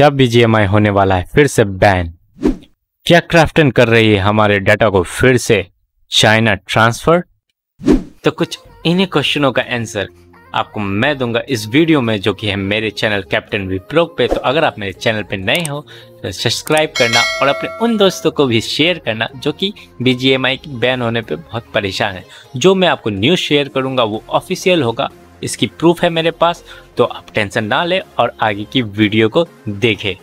क्या BGMI होने वाला है फिर से बैन? क्या क्राफ्टन कर रही है हमारे डाटा को फिर से चाइना ट्रांसफर? तो कुछ इन्हीं क्वेश्चनों का आंसर आपको मैं दूंगा इस वीडियो में, जो कि है मेरे चैनल कैप्टन विप्रो पे। तो अगर आप मेरे चैनल पे नए हो तो सब्सक्राइब करना और अपने उन दोस्तों को भी शेयर करना जो कि BGMI की बैन होने पे बहुत परेशान है। जो मैं आपको न्यूज़ शेयर करूंगा वो ऑफिशियल होगा, इसकी प्रूफ है मेरे पास, तो आप टेंशन ना लें और आगे की वीडियो को देखें।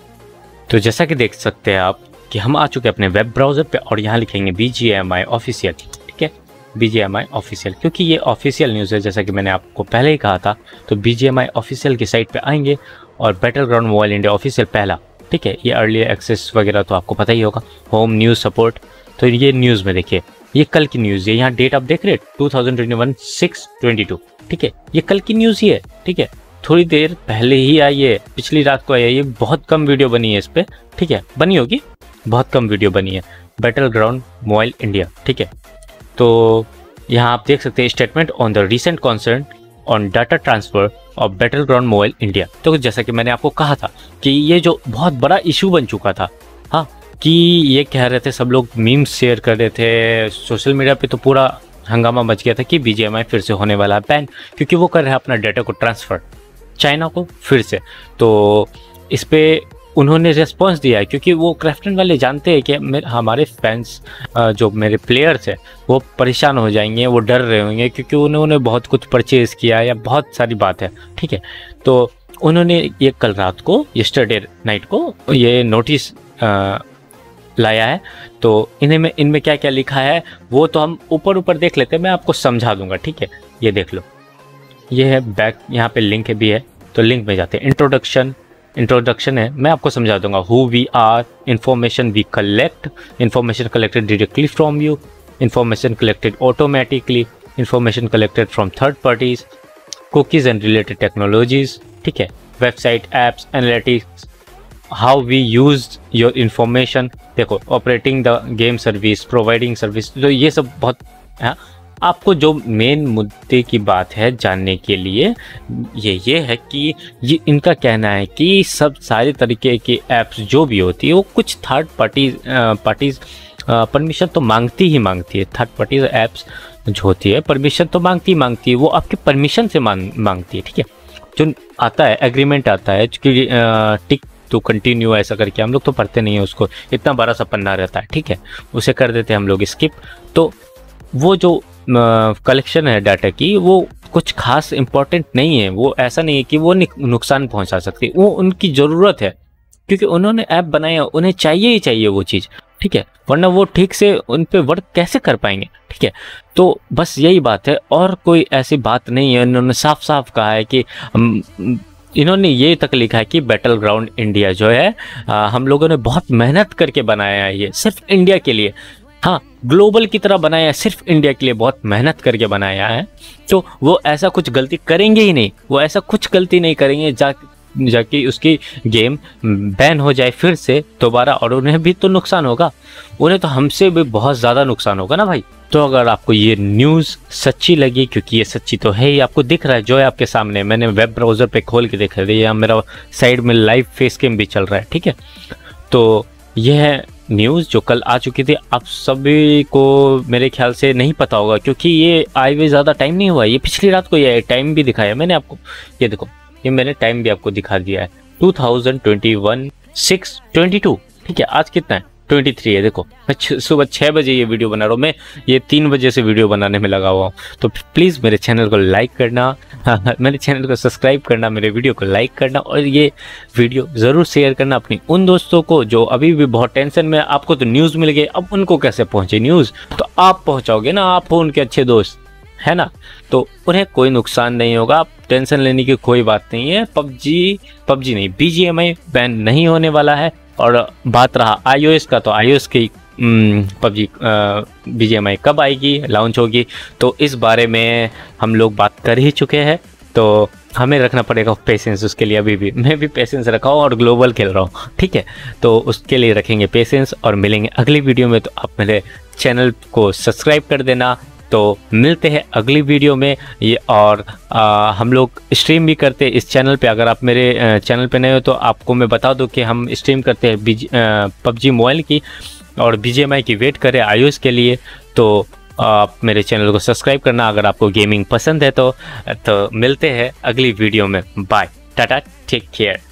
तो जैसा कि देख सकते हैं आप कि हम आ चुके हैं अपने वेब ब्राउज़र पर और यहाँ लिखेंगे BGMI ऑफिशियल, ठीक है, BGMI ऑफिशियल, क्योंकि ये ऑफिशियल न्यूज़ है जैसा कि मैंने आपको पहले ही कहा था। तो BGMI ऑफिशियल की साइट पे आएंगे और बैटलग्राउंड मोबाइल इंडिया ऑफिशियल पहला, ठीक है, ये अर्ली एक्सेस वगैरह तो आपको पता ही होगा, होम न्यूज़ सपोर्ट। तो ये न्यूज़ में देखिए, ये कल की न्यूज़ है, यहाँ डेट आप देख रहे हैं 2021-6-22, ठीक है, ये कल की न्यूज़ ही है, ठीक है, थोड़ी देर पहले ही आई है, पिछली रात को आई है। ये बहुत कम वीडियो बनी है इस पर, ठीक है, बनी होगी, बहुत कम वीडियो बनी है बैटलग्राउंड मोबाइल इंडिया, ठीक है। तो यहाँ आप देख सकते हैं statement on the recent concern on data transfer of Battleground Mobile India. तो जैसा कि मैंने आपको कहा था कि ये जो बहुत बड़ा इशू बन चुका था, हाँ, कि ये कह रहे थे सब लोग, मीम्स शेयर कर रहे थे सोशल मीडिया पे, तो पूरा हंगामा मच गया था कि BGMI फिर से होने वाला है बैन, क्योंकि वो कर रहा है अपना डाटा को ट्रांसफ़र चाइना को फिर से। तो इस पर उन्होंने रिस्पॉन्स दिया है, क्योंकि वो क्राफ्टन वाले जानते हैं कि हमारे फैंस जो मेरे प्लेयर्स हैं वो परेशान हो जाएंगे, वो डर रहे होंगे, क्योंकि उन्होंने बहुत कुछ परचेज़ किया या बहुत सारी बात है, ठीक है। तो उन्होंने ये कल रात को, यस्टरडे नाइट को ये नोटिस लाया है। तो इनमें क्या क्या लिखा है वो तो हम ऊपर देख लेते हैं, मैं आपको समझा दूँगा, ठीक है। ये देख लो, ये है बैक, यहाँ पर लिंक भी है, तो लिंक में जाते हैं। इंट्रोडक्शन है, मैं आपको समझा दूंगा। Who we are, information we collect, information collected directly from you, information collected automatically, information collected from third parties, cookies and related technologies, ठीक है, website, apps, analytics, how we use your information, देखो operating the game service, providing service. तो ये सब बहुत, हाँ, आपको जो मेन मुद्दे की बात है जानने के लिए ये है कि ये इनका कहना है कि सब सारे तरीके के ऐप्स जो भी होती है वो कुछ थर्ड पार्टीज परमिशन तो मांगती ही मांगती है। थर्ड पार्टीज ऐप्स जो होती है परमिशन तो मांगती है, वो आपके परमिशन से मांगती है, ठीक है। जो आता है एग्रीमेंट आता है कि टिक तो कंटिन्यू ऐसा करके, हम लोग तो पढ़ते नहीं है उसको, इतना बड़ा सा पन्ना रहता है, ठीक है, उसे कर देते हैं हम लोग स्किप। तो वो जो कलेक्शन है डाटा की वो कुछ खास इम्पोर्टेंट नहीं है, वो ऐसा नहीं है कि वो नुकसान पहुंचा सकती, वो उनकी ज़रूरत है, क्योंकि उन्होंने ऐप बनाया, उन्हें चाहिए ही चाहिए वो चीज़, ठीक है, वरना वो ठीक से उन पे वर्क कैसे कर पाएंगे, ठीक है। तो बस यही बात है और कोई ऐसी बात नहीं है। उन्होंने साफ साफ कहा है कि इन्होंने ये तक लिखा है कि बैटलग्राउंड इंडिया जो है हम लोगों ने बहुत मेहनत करके बनाया है, ये सिर्फ इंडिया के लिए, हाँ, ग्लोबल की तरह बनाया है, सिर्फ इंडिया के लिए बहुत मेहनत करके बनाया है। तो वो ऐसा कुछ गलती करेंगे ही नहीं, वो ऐसा कुछ गलती नहीं करेंगे जाके उसकी गेम बैन हो जाए फिर से दोबारा, और उन्हें भी तो नुकसान होगा, उन्हें तो हमसे भी बहुत ज़्यादा नुकसान होगा ना भाई। तो अगर आपको ये न्यूज़ सच्ची लगी, क्योंकि ये सच्ची तो है ही, आपको दिख रहा है जो है आपके सामने, मैंने वेब ब्राउज़र पर खोल के देखा, यहाँ मेरा साइड में लाइव फेस कैम भी चल रहा है, ठीक है। तो यह है न्यूज़ जो कल आ चुकी थी, आप सभी को मेरे ख्याल से नहीं पता होगा, क्योंकि ये आए हुए ज़्यादा टाइम नहीं हुआ, ये पिछली रात को ये टाइम भी दिखाया मैंने आपको, ये देखो, ये मैंने टाइम भी आपको दिखा दिया है 2021-6-22, ठीक है। आज कितना है, 23 है, देखो मैं सुबह 6 बजे ये वीडियो बना रहा हूँ, मैं ये 3 बजे से वीडियो बनाने में लगा हुआ हूँ। तो प्लीज़ मेरे चैनल को लाइक करना, मेरे चैनल को सब्सक्राइब करना, मेरे वीडियो को लाइक करना और ये वीडियो ज़रूर शेयर करना अपने उन दोस्तों को जो अभी भी बहुत टेंशन में। आपको तो न्यूज़ मिल गई, अब उनको कैसे पहुँचे न्यूज़, तो आप पहुँचाओगे ना, आप हो उनके अच्छे दोस्त, है ना, तो उन्हें कोई नुकसान नहीं होगा, आप टेंशन लेने की कोई बात नहीं है। पबजी नहीं, BGMI बैन नहीं होने वाला है। और बात रहा iOS का, तो iOS की PUBG BGMI कब आएगी, लॉन्च होगी, तो इस बारे में हम लोग बात कर ही चुके हैं। तो हमें रखना पड़ेगा पेशेंस, उसके लिए अभी भी मैं भी पेशेंस रखा हूँ और ग्लोबल खेल रहा हूँ, ठीक है, तो उसके लिए रखेंगे पेशेंस और मिलेंगे अगली वीडियो में। तो आप मेरे चैनल को सब्सक्राइब कर देना, तो मिलते हैं अगली वीडियो में ये, और हम लोग स्ट्रीम भी करते हैं इस चैनल पे। अगर आप मेरे चैनल पे नए हो तो आपको मैं बता दूं कि हम स्ट्रीम करते हैं PUBG मोबाइल की और BGMI की, वेट करें iOS के लिए। तो आप मेरे चैनल को सब्सक्राइब करना अगर आपको गेमिंग पसंद है तो मिलते हैं अगली वीडियो में। बाय, टाटा, टेक केयर।